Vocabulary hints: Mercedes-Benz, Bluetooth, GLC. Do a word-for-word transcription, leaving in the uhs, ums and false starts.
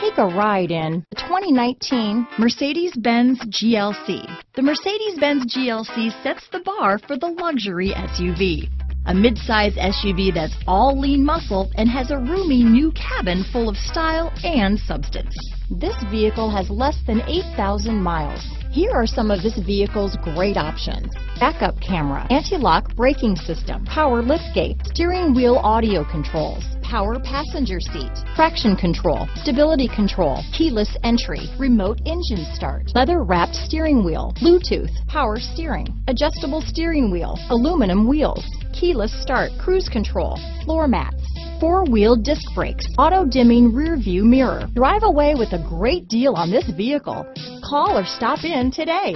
Take a ride in the twenty nineteen Mercedes-Benz G L C. The Mercedes-Benz G L C sets the bar for the luxury S U V. A midsize S U V that's all lean muscle and has a roomy new cabin full of style and substance. This vehicle has less than eight thousand miles. Here are some of this vehicle's great options: backup camera, anti-lock braking system, power liftgate, steering wheel audio controls, power passenger seat, traction control, stability control, keyless entry, remote engine start, leather-wrapped steering wheel, Bluetooth, power steering, adjustable steering wheel, aluminum wheels, keyless start, cruise control, floor mats, four-wheel disc brakes, auto-dimming rear-view mirror. Drive away with a great deal on this vehicle. Call or stop in today.